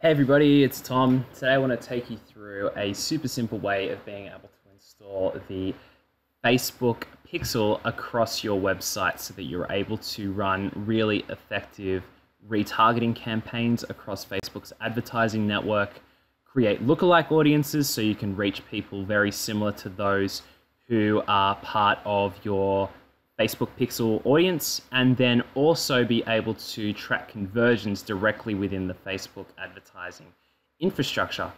Hey everybody, it's Tom. Today I want to take you through a super simple way of being able to install the Facebook Pixel across your website so that you're able to run really effective retargeting campaigns across Facebook's advertising network, create lookalike audiences so you can reach people very similar to those who are part of your Facebook Pixel audience, and then also be able to track conversions directly within the Facebook advertising infrastructure.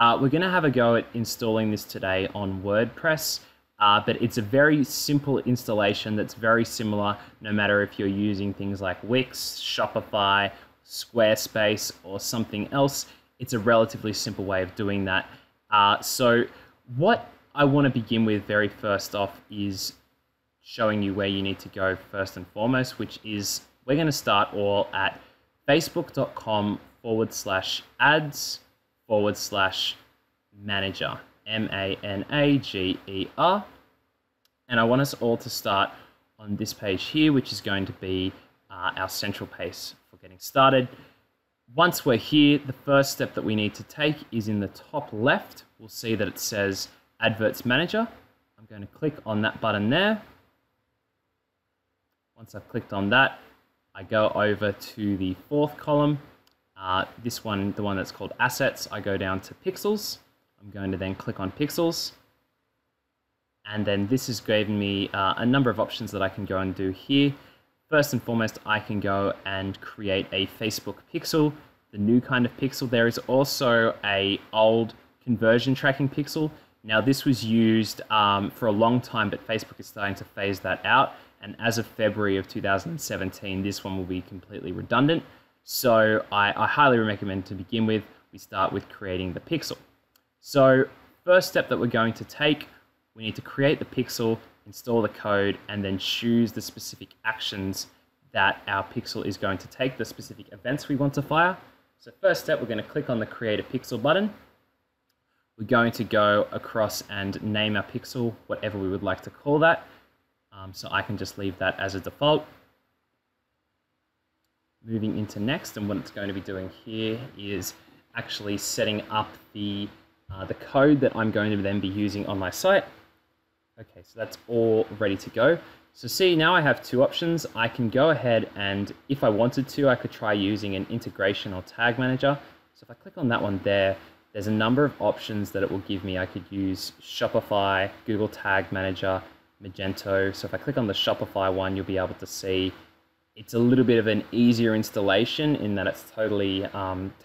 We're going to have a go at installing this today on WordPress, but it's a very simple installation that's very similar no matter if you're using things like Wix, Shopify, Squarespace, or something else. It's a relatively simple way of doing that. So what I want to begin with very first off is showing you where you need to go first and foremost, which is we're going to start all at facebook.com/ads/manager, M-A-N-A-G-E-R. And I want us all to start on this page here, which is going to be our central page for getting started. Once we're here, the first step that we need to take is in the top left, we'll see that it says Adverts Manager. I'm going to click on that button there. Once I've clicked on that, I go over to the fourth column. This one, the one that's called Assets, I go down to Pixels. I'm going to then click on Pixels. And then this has given me a number of options that I can go and do here. First and foremost, I can go and create a Facebook pixel, the new kind of pixel. There is also an old conversion tracking pixel. Now this was used for a long time, but Facebook is starting to phase that out. And as of February of 2017, this one will be completely redundant. So I highly recommend to begin with, we start with creating the pixel. So first step that we're going to take, we need to create the pixel, install the code, and then choose the specific actions that our pixel is going to take, the specific events we want to fire. So first step, we're going to click on the Create a Pixel button. We're going to go across and name our pixel, whatever we would like to call that. So I can just leave that as a default. Moving into next, and what it's going to be doing here is actually setting up the code that I'm going to then be using on my site. Okay, so that's all ready to go. So see, now I have two options. I can go ahead and if I wanted to, I could try using an integration or tag manager. So if I click on that one there, there's a number of options that it will give me. I could use Shopify, Google Tag Manager, Magento. So if I click on the Shopify one, you'll be able to see it's a little bit of an easier installation in that it's totally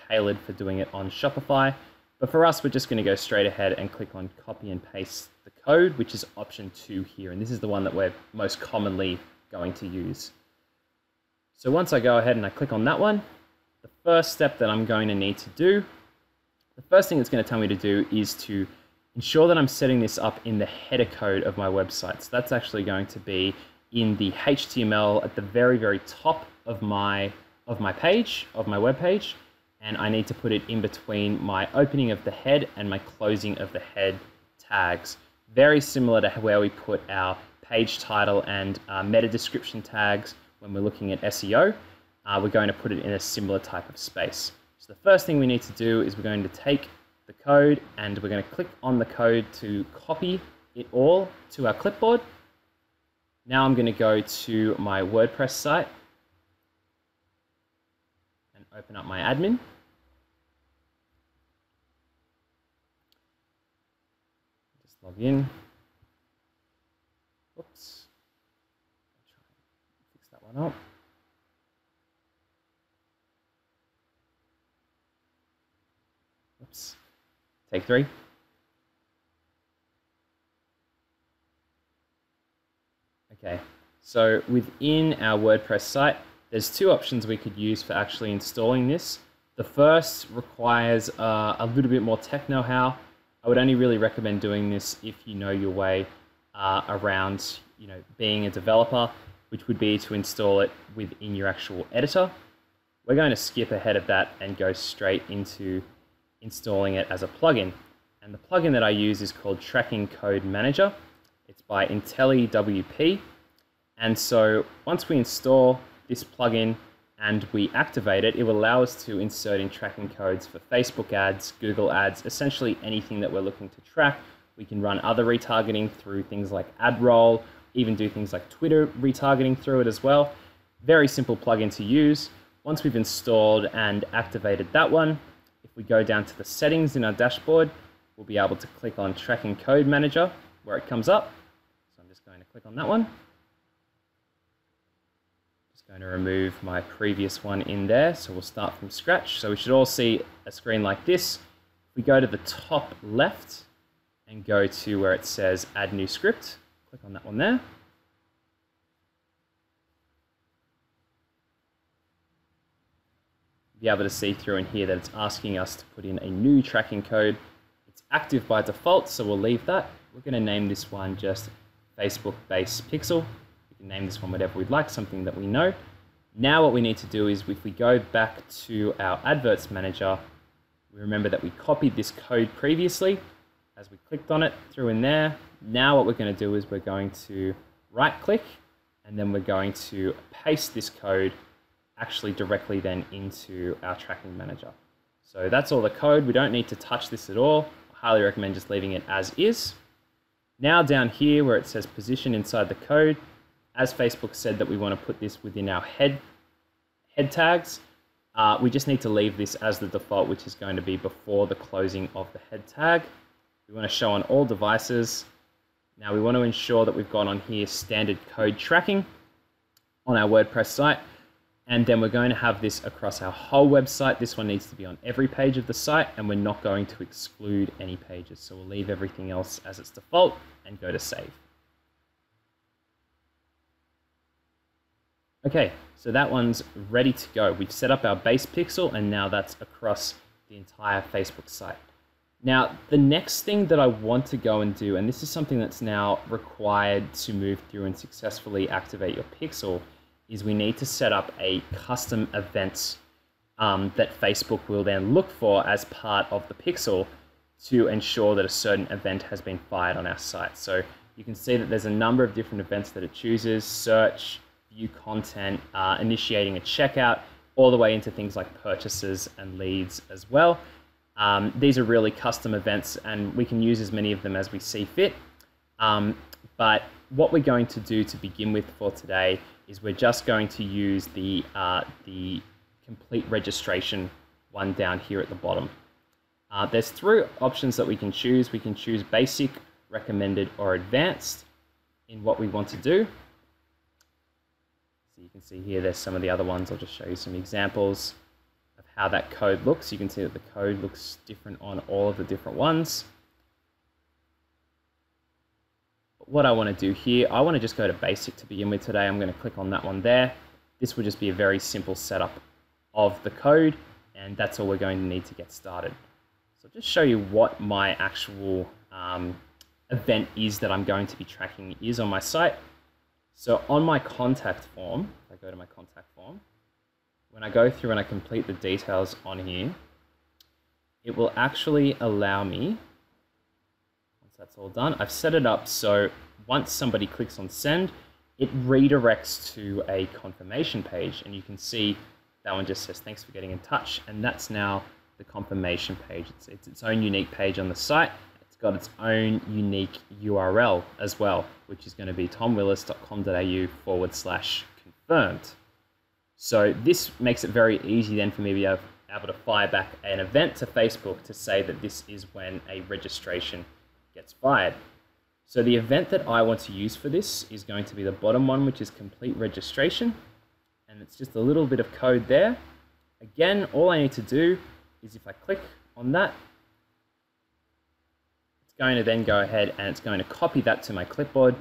tailored for doing it on Shopify. But for us, we're just going to go straight ahead and click on copy and paste the code, which is option 2 here. And this is the one that we're most commonly going to use. So once I go ahead and I click on that one, the first step that I'm going to need to do, the first thing it's going to tell me to do is to ensure that I'm setting this up in the header code of my website. So that's actually going to be in the HTML at the very, very top of my page, of my web page. And I need to put it in between my opening of the head and my closing of the head tags. Very similar to where we put our page title and meta description tags when we're looking at SEO. We're going to put it in a similar type of space. So the first thing we need to do is we're going to take the code and we're going to click on the code to copy it all to our clipboard. Now I'm going to go to my WordPress site and open up my admin. Just log in. Oops. I'll try and fix that one up. Oops. Take 3. Okay, so within our WordPress site, there's two options we could use for actually installing this. The first requires a little bit more tech know-how. I would only really recommend doing this if you know your way around, being a developer, which would be to install it within your actual editor. We're going to skip ahead of that and go straight into installing it as a plugin. And the plugin that I use is called Tracking Code Manager. It's by IntelliWP. And so once we install this plugin and we activate it, it will allow us to insert in tracking codes for Facebook ads, Google ads, essentially anything that we're looking to track. We can run other retargeting through things like AdRoll, even do things like Twitter retargeting through it as well. Very simple plugin to use. Once we've installed and activated that one, if we go down to the settings in our dashboard, we'll be able to click on Tracking Code Manager where it comes up. So I'm just going to click on that one. Just going to remove my previous one in there. So we'll start from scratch. So we should all see a screen like this. If we go to the top left and go to where it says Add New Script, click on that one there. You'll be able to see through in here that it's asking us to put in a new tracking code. It's active by default, so we'll leave that. We're going to name this one just Facebook Base Pixel. We can name this one whatever we'd like, something that we know. Now what we need to do is if we go back to our Adverts Manager, we remember that we copied this code previously. As we clicked on it through in there, now what we're going to do is we're going to right click and then we're going to paste this code actually directly then into our tracking manager. So that's all the code. We don't need to touch this at all. I highly recommend just leaving it as is. Now down here where it says position inside the code, as Facebook said that we want to put this within our head tags, we just need to leave this as the default, which is going to be before the closing of the head tag. We want to show on all devices. Now we want to ensure that we've got on here standard code tracking on our WordPress site. And then we're going to have this across our whole website. This one needs to be on every page of the site and we're not going to exclude any pages. So we'll leave everything else as its default and go to save. Okay, so that one's ready to go. We've set up our base pixel and now that's across the entire Facebook site. Now, the next thing that I want to go and do, and this is something that's now required to move through and successfully activate your pixel, is we need to set up a custom event that Facebook will then look for as part of the pixel to ensure that a certain event has been fired on our site. So you can see that there's a number of different events that it chooses: search, view content, initiating a checkout, all the way into things like purchases and leads as well. These are really custom events and we can use as many of them as we see fit. But what we're going to do to begin with for today is we're just going to use the complete registration one down here at the bottom. There's three options that we can choose. We can choose basic, recommended, or advanced in what we want to do. So you can see here, there's some of the other ones. I'll just show you some examples of how that code looks. You can see that the code looks different on all of the different ones. But what I want to do here, I want to just go to basic to begin with today. I'm going to click on that one there. This will just be a very simple setup of the code, and that's all we're going to need to get started. So I'll just show you what my actual event is that I'm going to be tracking is on my site. So on my contact form, if I go to my contact form, when I go through and I complete the details on here, it will actually allow me, once that's all done, I've set it up so once somebody clicks on send, it redirects to a confirmation page. And you can see that one just says, thanks for getting in touch. And that's now the confirmation page. It's its own unique page on the site. It's got its own unique URL as well, which is going to be tomwillis.com.au/confirmed. So this makes it very easy then for me to be able to fire back an event to Facebook to say that this is when a registration gets fired. So the event that I want to use for this is going to be the bottom one, which is complete registration. And it's just a little bit of code there. Again, all I need to do is if I click on that, it's going to then go ahead and it's going to copy that to my clipboard.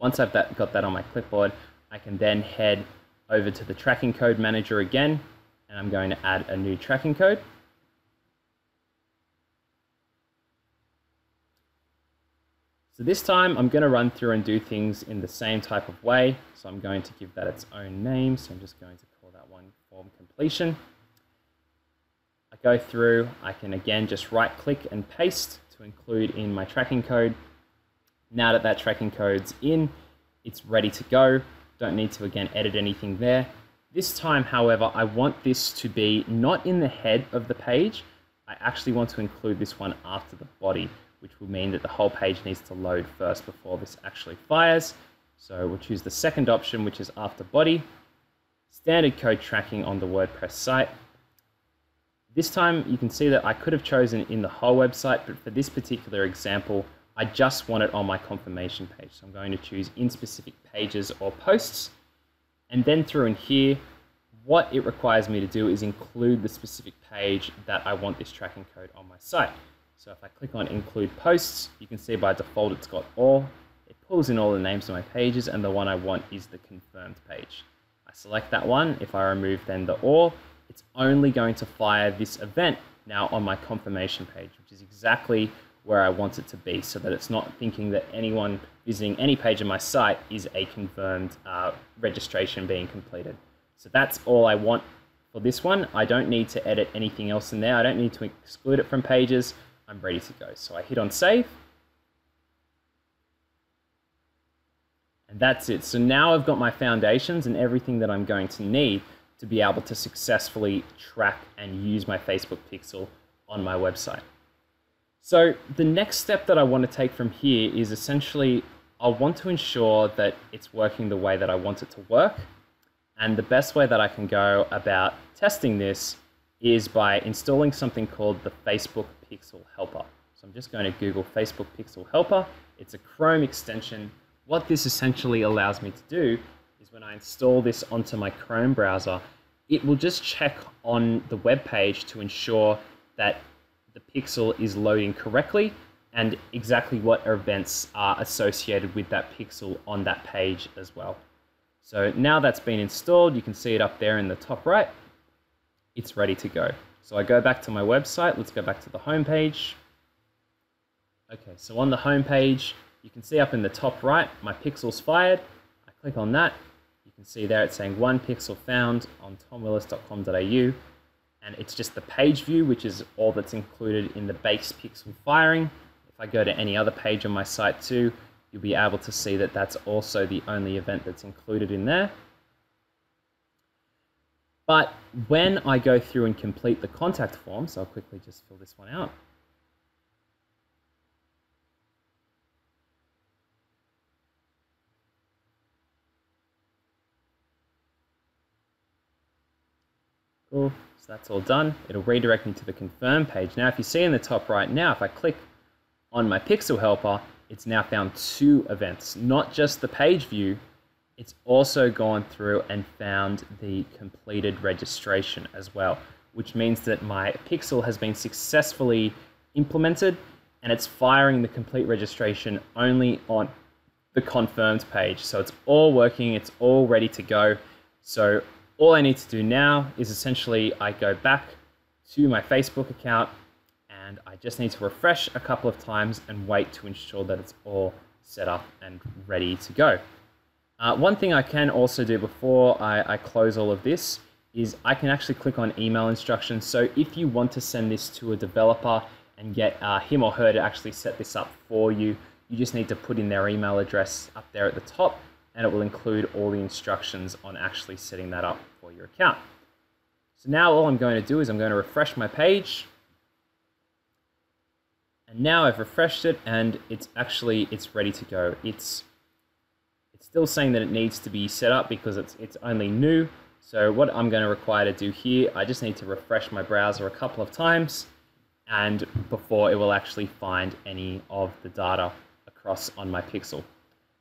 Once I've got that on my clipboard, I can then head over to the tracking code manager again, and I'm going to add a new tracking code. So this time I'm going to run through and do things in the same type of way. So I'm going to give that its own name. So I'm just going to call that one form completion. I go through, I can again just right click and paste to include in my tracking code. Now that tracking code's in, it's ready to go. Don't need to again edit anything there. This time, however, I want this to be not in the head of the page. I actually want to include this one after the body, which will mean that the whole page needs to load first before this actually fires. So we'll choose the second option, which is after body. Standard code tracking on the WordPress site. This time you can see that I could have chosen in the whole website, but for this particular example, I just want it on my confirmation page. So I'm going to choose in specific pages or posts. And then through in here, what it requires me to do is include the specific page that I want this tracking code on my site. So if I click on include posts, you can see by default it's got all. It pulls in all the names of my pages, and the one I want is the confirmed page. I select that one. If I remove then the all, it's only going to fire this event now on my confirmation page, which is exactly where I want it to be, so that it's not thinking that anyone visiting any page on my site is a confirmed registration being completed. So that's all I want for this one. I don't need to edit anything else in there. I don't need to exclude it from pages. I'm ready to go. So I hit on save. And that's it. So now I've got my foundations and everything that I'm going to need to be able to successfully track and use my Facebook Pixel on my website. So the next step that I want to take from here is essentially I want to ensure that it's working the way that I want it to work. And the best way that I can go about testing this is by installing something called the Facebook Pixel Helper. So I'm just going to Google Facebook Pixel Helper. It's a Chrome extension. What this essentially allows me to do is when I install this onto my Chrome browser, it will just check on the web page to ensure that the pixel is loading correctly and exactly what events are associated with that pixel on that page as well. So now that's been installed, you can see it up there in the top right. It's ready to go. So I go back to my website. Let's go back to the home page. Okay, so on the home page, you can see up in the top right, my pixel's fired. I click on that. You can see there it's saying 1 pixel found on tomwillis.com.au. And it's just the page view, which is all that's included in the base pixel firing. If I go to any other page on my site too, you'll be able to see that that's also the only event that's included in there. But when I go through and complete the contact form, so I'll quickly just fill this one out. Cool. So that's all done. It'll redirect me to the confirm page. Now, if you see in the top right now, if I click on my Pixel Helper, it's now found 2 events, not just the page view. It's also gone through and found the completed registration as well, which means that my Pixel has been successfully implemented and it's firing the complete registration only on the confirmed page. So it's all working. It's all ready to go. So all I need to do now is essentially I go back to my Facebook account and I just need to refresh a couple of times and wait to ensure that it's all set up and ready to go. One thing I can also do before I close all of this is I can actually click on email instructions. So if you want to send this to a developer and get him or her to actually set this up for you, you just need to put in their email address up there at the top, and it will include all the instructions on actually setting that up for your account. So now all I'm going to do is I'm going to refresh my page. And now I've refreshed it and it's ready to go. It's still saying that it needs to be set up because it's only new. So what I'm going to require to do here, I just need to refresh my browser a couple of times and before it will actually find any of the data across on my Pixel.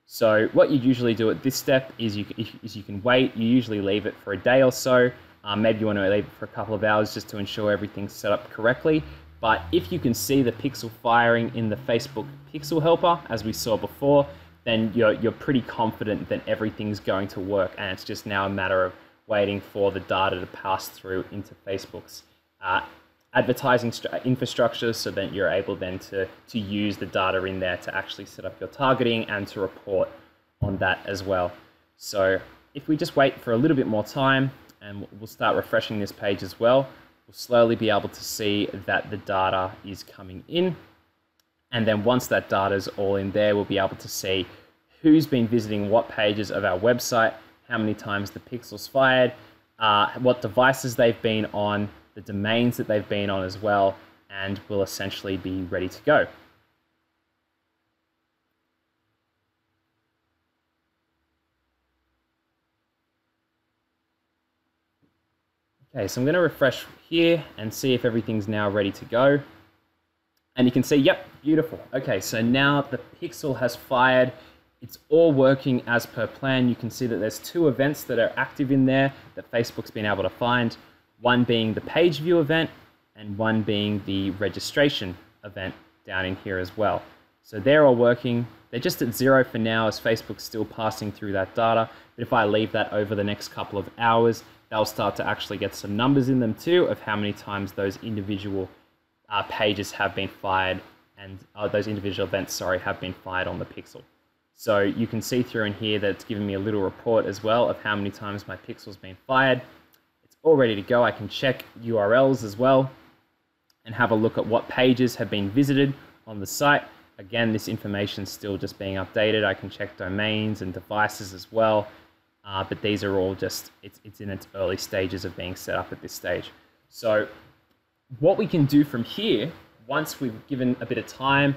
So what you usually do at this step is you can wait. You usually leave it for a day or so. Maybe you want to leave it for a couple of hours just to ensure everything's set up correctly. But if you can see the pixel firing in the Facebook Pixel Helper, as we saw before, then you're pretty confident that everything's going to work. And it's just now a matter of waiting for the data to pass through into Facebook's advertising infrastructure, so that you're able then to use the data in there to actually set up your targeting and to report on that as well. So if we just wait for a little bit more time and we'll start refreshing this page as well, we'll slowly be able to see that the data is coming in. And then once that data is all in there, we'll be able to see who's been visiting what pages of our website, how many times the pixel's fired, what devices they've been on, the domains that they've been on as well, and will essentially be ready to go. Okay, so I'm going to refresh here and see if everything's now ready to go. And you can see, yep, beautiful. Okay, so now the Pixel has fired. It's all working as per plan. You can see that there's two events that are active in there that Facebook's been able to find, one being the page view event and one being the registration event down in here as well. So they're all working. They're just at zero for now as Facebook's still passing through that data. But if I leave that over the next couple of hours, they'll start to actually get some numbers in them too of how many times those individual pages have been fired and those individual events, sorry, have been fired on the Pixel. So you can see through in here that it's giving me a little report as well of how many times my Pixel's been fired. It's all ready to go. I can check URLs as well and have a look at what pages have been visited on the site. Again, this information's still just being updated. I can check domains and devices as well. But these are all just, it's in its early stages of being set up at this stage. So what we can do from here, once we've given a bit of time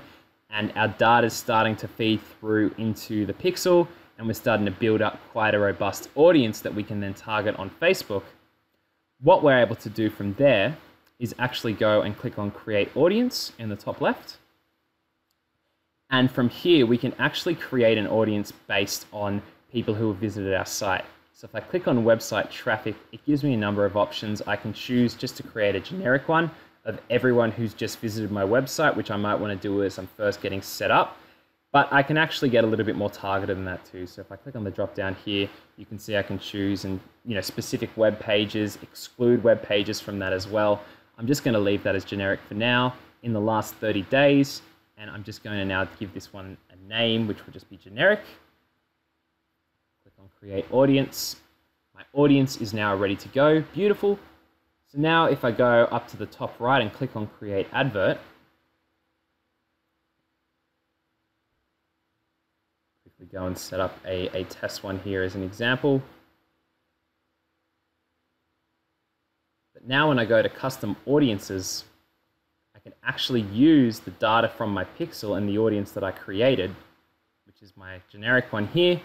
and our data is starting to feed through into the Pixel and we're starting to build up quite a robust audience that we can then target on Facebook, what we're able to do from there is actually go and click on Create Audience in the top left. And from here, we can actually create an audience based on people who have visited our site. So if I click on website traffic, it gives me a number of options. I can choose just to create a generic one of everyone who's just visited my website, which I might want to do as I'm first getting set up, but I can actually get a little bit more targeted than that too. So if I click on the drop down here, you can see I can choose and specific web pages, exclude web pages from that as well. I'm just going to leave that as generic for now in the last 30 days. And I'm just going to now give this one a name, which will just be generic. Create audience. My audience is now ready to go. Beautiful. So now if I go up to the top right and click on create advert, quickly go and set up a test one here as an example. But now when I go to custom audiences, I can actually use the data from my Pixel and the audience that I created, which is my generic one here,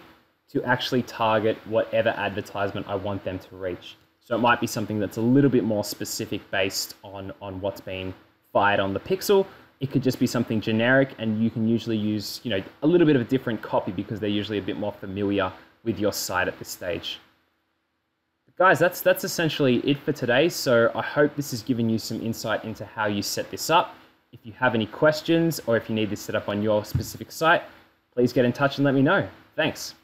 to actually target whatever advertisement I want them to reach. So it might be something that's a little bit more specific based on what's been fired on the Pixel. It could just be something generic, and you can usually use a little bit of a different copy because they're usually a bit more familiar with your site at this stage. But guys, that's essentially it for today. So I hope this has given you some insight into how you set this up. If you have any questions or if you need this set up on your specific site, please get in touch and let me know. Thanks.